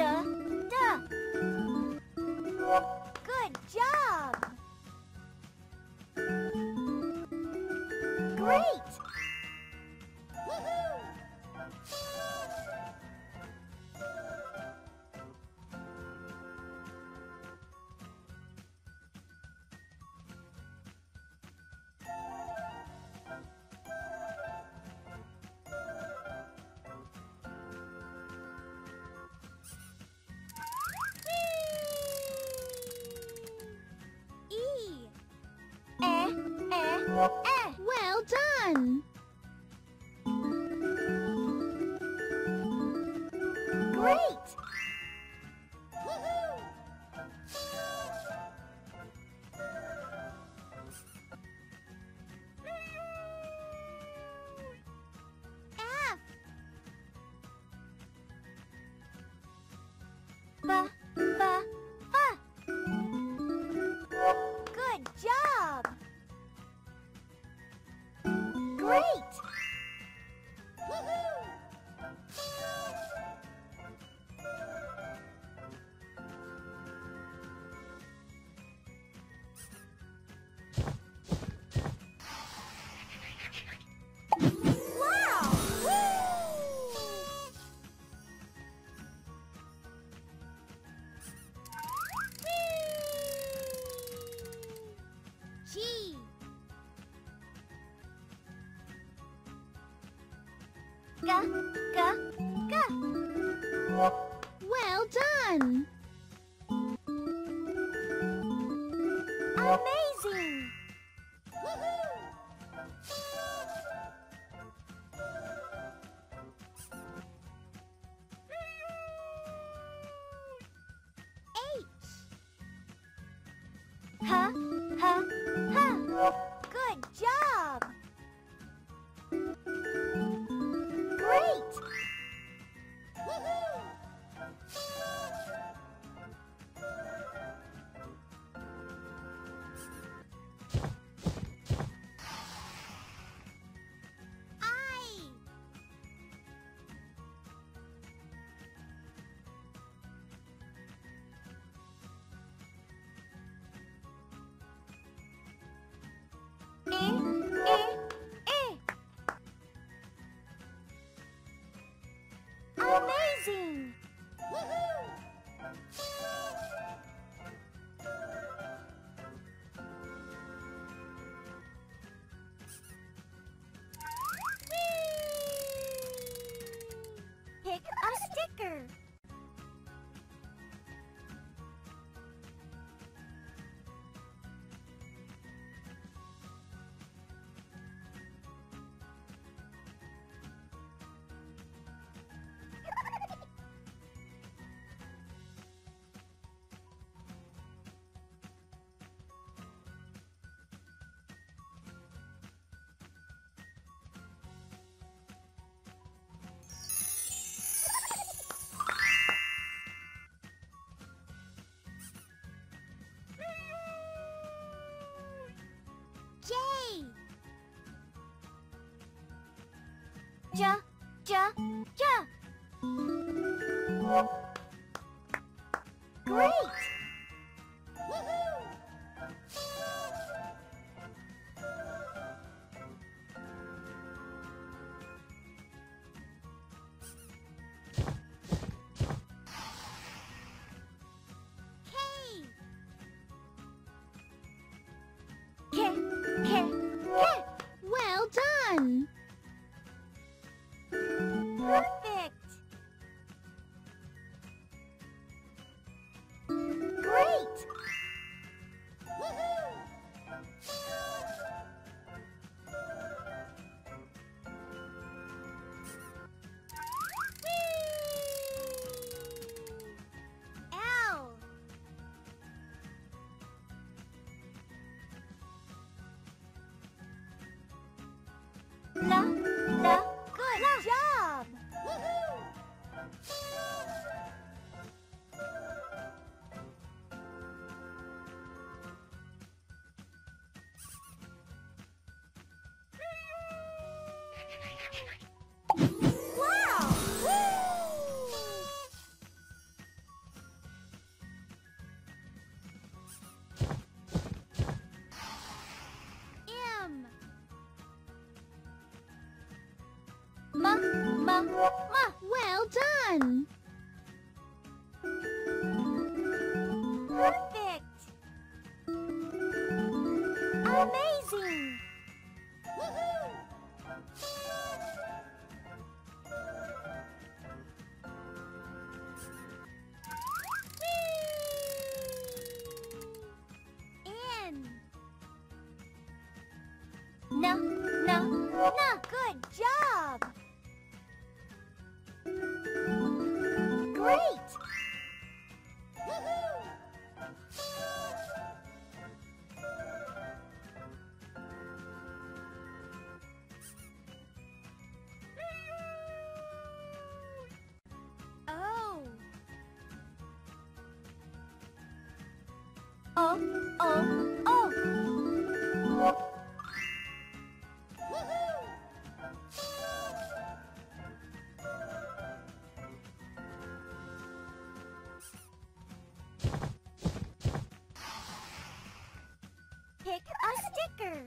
Duh, duh. Good job! Great! Woohoo! Well done! Great! Woohoo! F! B. Good job! Great! Woohoo! Wow! Woo! G! G. Well done! Amazing! Woohoo! H! Good job! Great! Woohoo! I! Amazing! Woohoo! Whee! Pick a sticker. Ja. Great! Woohoo! K. Well done! Perfect! No, no, no. Good job. Great. Woohoo! Oh. Oh, oh, oh. Pick a sticker.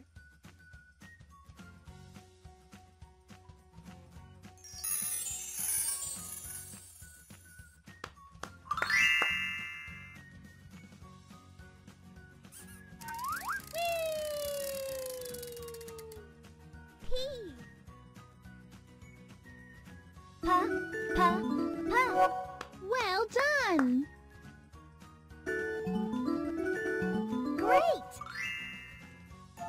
Pa, pa, pa. Well done. Great. Q.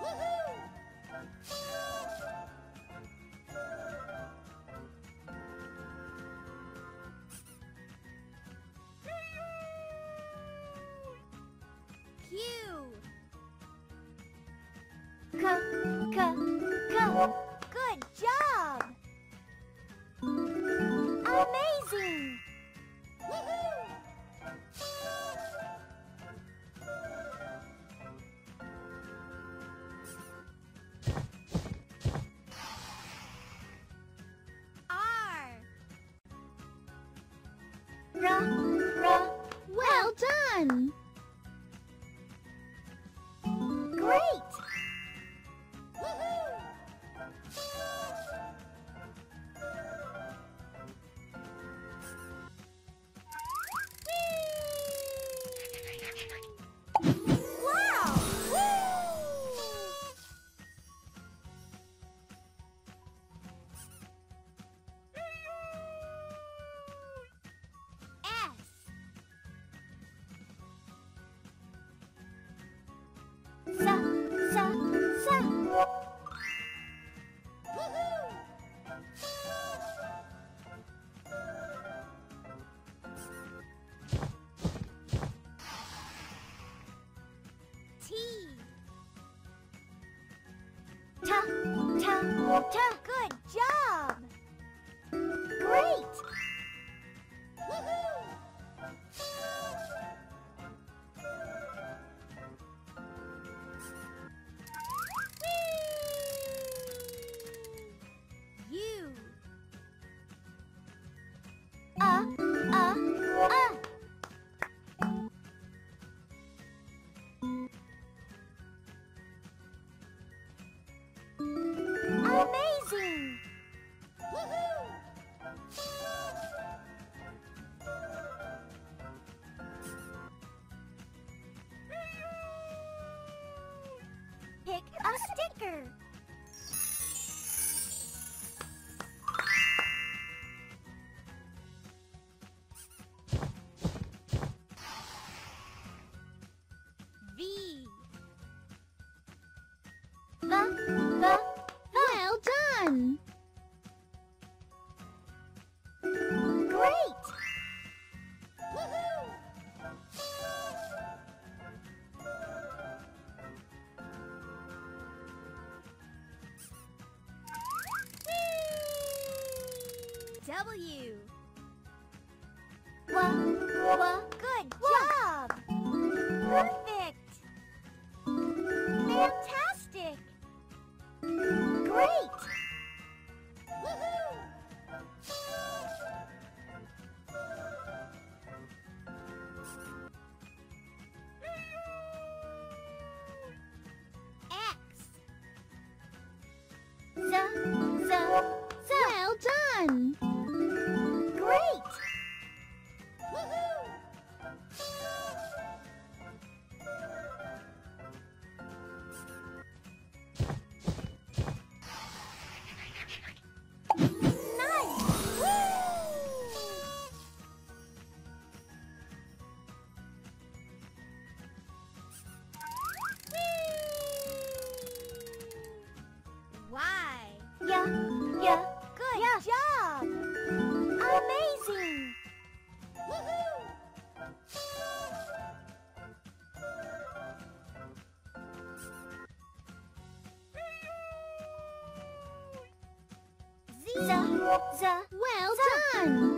C, c, c. Good job. Amazing. Woohoo! R. Ra, ra. Well done. Great. Woohoo! Wow! Woo! S. Sa, sa, sa. Woohoo! T. Ta, ta, ta. Good job. Great. Woohoo! Amazing! Woohoo! Pick a sticker. V. The. Well done! Great! Woohoo! W. Wah, wah. Good job! Perfect! Fantastic! Great! Woohoo! X. Z. Well done! Great! Woohoo! Well done!